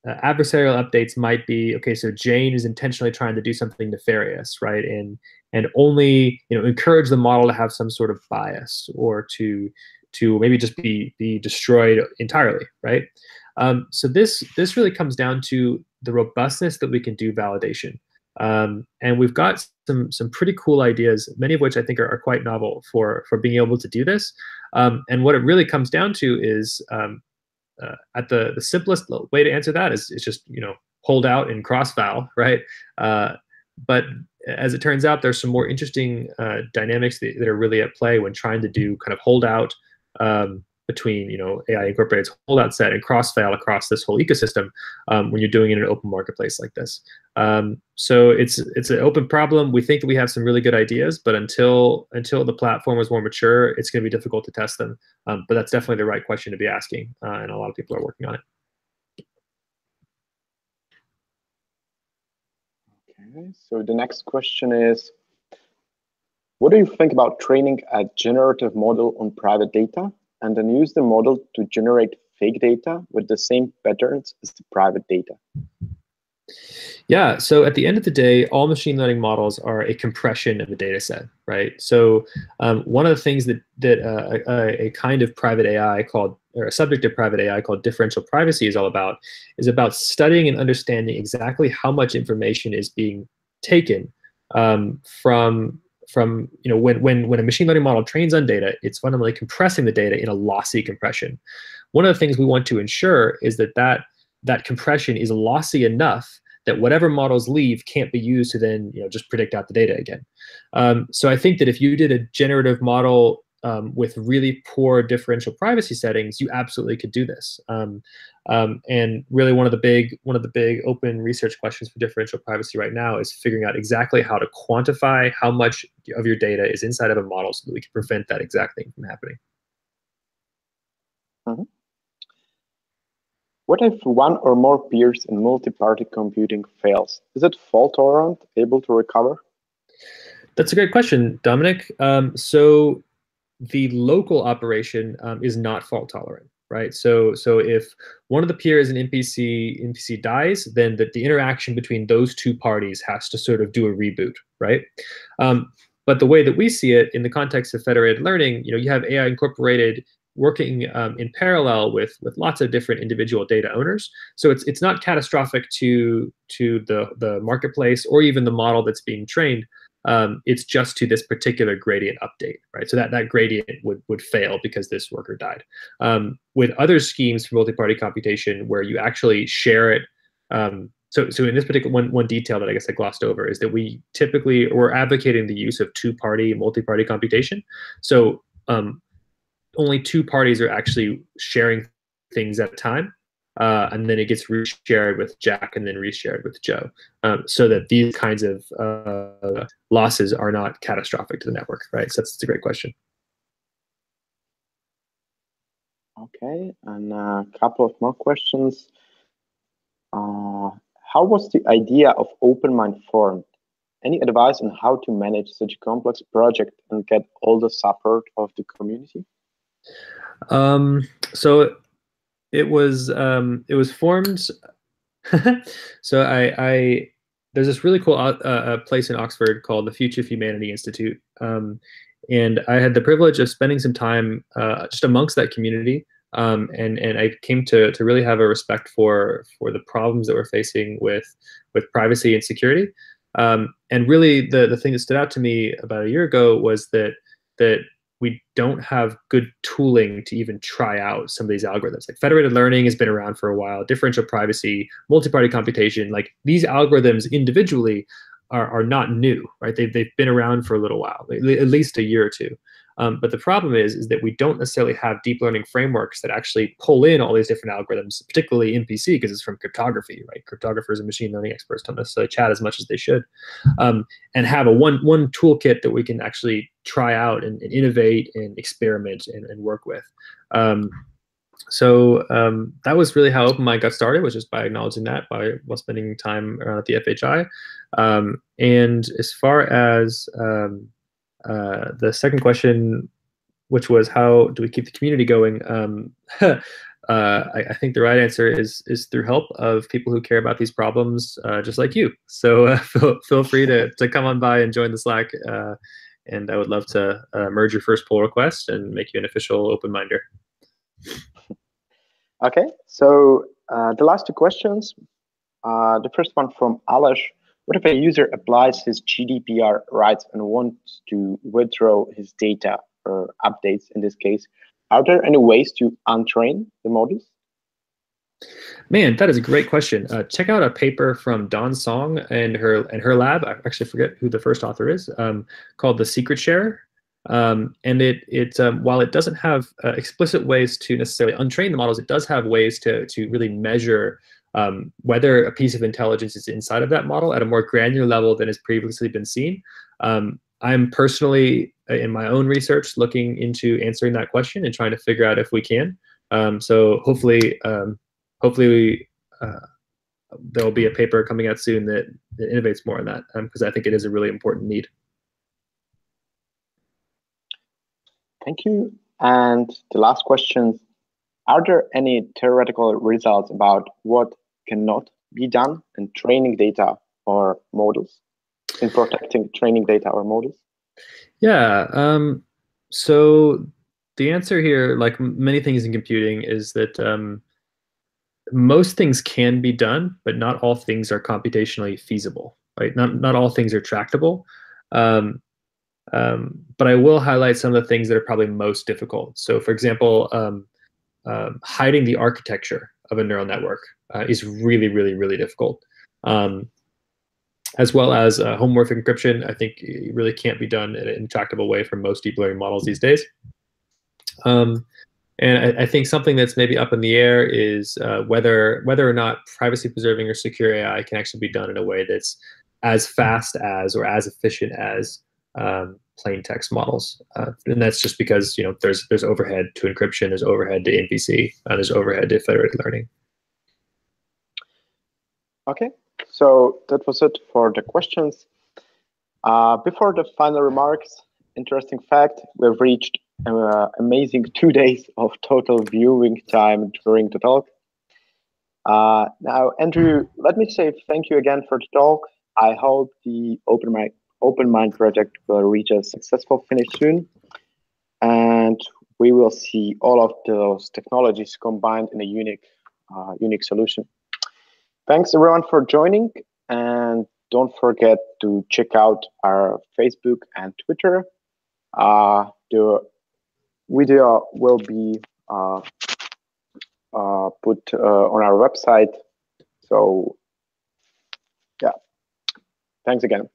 uh, adversarial updates might be okay. So Jane is intentionally trying to do something nefarious, right? And and only you know encourage the model to have some sort of bias or to to maybe just be be destroyed entirely, right? Um, so this this really comes down to the robustness that we can do validation. Um, and we've got some some pretty cool ideas, many of which I think are, are quite novel for for being able to do this. Um, and what it really comes down to is, um, uh, at the the simplest way to answer that is it's just you know hold out and cross val, right? Uh, but as it turns out, there's some more interesting uh, dynamics that, that are really at play when trying to do kind of hold out um, between you know A I incorporates holdout set and cross fail across this whole ecosystem um, when you're doing it in an open marketplace like this. Um, so it's it's an open problem. We think that we have some really good ideas, but until until the platform is more mature, it's going to be difficult to test them. Um, but that's definitely the right question to be asking, uh, and a lot of people are working on it. Okay, so the next question is, what do you think about training a generative model on private data and then use the model to generate fake data with the same patterns as the private data? Yeah, so at the end of the day, all machine learning models are a compression of a data set, right? So um, one of the things that, that uh, a, a kind of private A I called, or a subject of private A I called differential privacy is all about, is about studying and understanding exactly how much information is being taken um, from, from you know, when, when, when a machine learning model trains on data, it's fundamentally compressing the data in a lossy compression. One of the things we want to ensure is that that, that compression is lossy enough that whatever models leave can't be used to then you know, just predict out the data again. Um, so I think that if you did a generative model um, with really poor differential privacy settings, you absolutely could do this. Um, um, and really one of the big one of the big open research questions for differential privacy right now is figuring out exactly how to quantify how much of your data is inside of a model so that we can prevent that exact thing from happening. Mm-hmm. What if one or more peers in multi-party computing fails? Is it fault-tolerant, able to recover? That's a great question, Dominic. Um, so the local operation um, is not fault-tolerant, right? So, so if one of the peers in N P C N P C dies, then the, the interaction between those two parties has to sort of do a reboot, right? Um, but the way that we see it in the context of federated learning, you know, you have A I incorporated working um, in parallel with with lots of different individual data owners, so it's it's not catastrophic to to the the marketplace or even the model that's being trained. Um, it's just to this particular gradient update, right? So that that gradient would would fail because this worker died. Um, with other schemes for multi-party computation, where you actually share it. Um, so so in this particular one one detail that I guess I glossed over is that we typically we're advocating the use of two-party multi-party computation. So um, only two parties are actually sharing things at a time, uh, and then it gets reshared with Jack and then reshared with Joe, um, so that these kinds of uh, losses are not catastrophic to the network, right? So that's, that's a great question. Okay, and a couple of more questions. Uh, how was the idea of OpenMined formed? Any advice on how to manage such a complex project and get all the support of the community? Um, so it was um, it was formed. So I, I there's this really cool uh, place in Oxford called the Future of Humanity Institute, um, and I had the privilege of spending some time uh, just amongst that community, um, and and I came to to really have a respect for for the problems that we're facing with with privacy and security. Um, and really, the the thing that stood out to me about a year ago was that that. we don't have good tooling to even try out some of these algorithms. Like federated learning has been around for a while, differential privacy, multi-party computation, like these algorithms individually are, are not new, right? They've, they've been around for a little while, at least a year or two. Um, but the problem is, is that we don't necessarily have deep learning frameworks that actually pull in all these different algorithms, particularly N P C, because it's from cryptography, right? Cryptographers and machine learning experts don't necessarily chat as much as they should, um, and have a one one toolkit that we can actually try out and, and innovate and experiment and, and work with. Um, so um, that was really how OpenMined got started, was just by acknowledging that, by while spending time around at the F H I. Um, and as far as um, Uh, the second question, which was how do we keep the community going? Um, uh, I, I think the right answer is is through help of people who care about these problems, uh, just like you. So uh, feel, feel free to, to come on by and join the Slack. Uh, and I would love to uh, merge your first pull request and make you an official open-minder. Okay, so uh, the last two questions. Uh, the first one from Alish. What if a user applies his G D P R rights and wants to withdraw his data or updates in this case? Are there any ways to untrain the models? Man, that is a great question. Uh, check out a paper from Dawn Song and her and her lab. I actually forget who the first author is, um, called The Secret Sharer. Um, and it, it um, while it doesn't have uh, explicit ways to necessarily untrain the models, it does have ways to, to really measure Um, whether a piece of intelligence is inside of that model at a more granular level than has previously been seen. Um, I'm personally, in my own research, looking into answering that question and trying to figure out if we can. Um, so hopefully, um, hopefully we, uh, there will be a paper coming out soon that, that innovates more on that, because um, I think it is a really important need. Thank you. And the last question, are there any theoretical results about what cannot be done in training data or models, in protecting training data or models? Yeah. Um, so the answer here, like many things in computing, is that um, most things can be done, but not all things are computationally feasible, right? Not, not all things are tractable. Um, um, but I will highlight some of the things that are probably most difficult. So for example, um, uh, hiding the architecture of a neural network uh, is really, really, really difficult. Um, as well as uh, homomorphic encryption, I think it really can't be done in an intractable way for most deep learning models these days. Um, and I, I think something that's maybe up in the air is uh, whether whether or not privacy preserving or secure A I can actually be done in a way that's as fast as or as efficient as um, plain text models. Uh, and that's just because you know there's there's overhead to encryption, there's overhead to A M P C, uh, there's overhead to federated learning. Okay. So that was it for the questions. Uh, before the final remarks, interesting fact, we've reached an uh, amazing two days of total viewing time during the talk. Uh, now, Andrew, let me say thank you again for the talk. I hope the OpenMined OpenMined project will reach a successful finish soon. And we will see all of those technologies combined in a unique, uh, unique solution. Thanks everyone for joining, and don't forget to check out our Facebook and Twitter. Uh, the video will be uh, uh, put uh, on our website. So yeah, thanks again.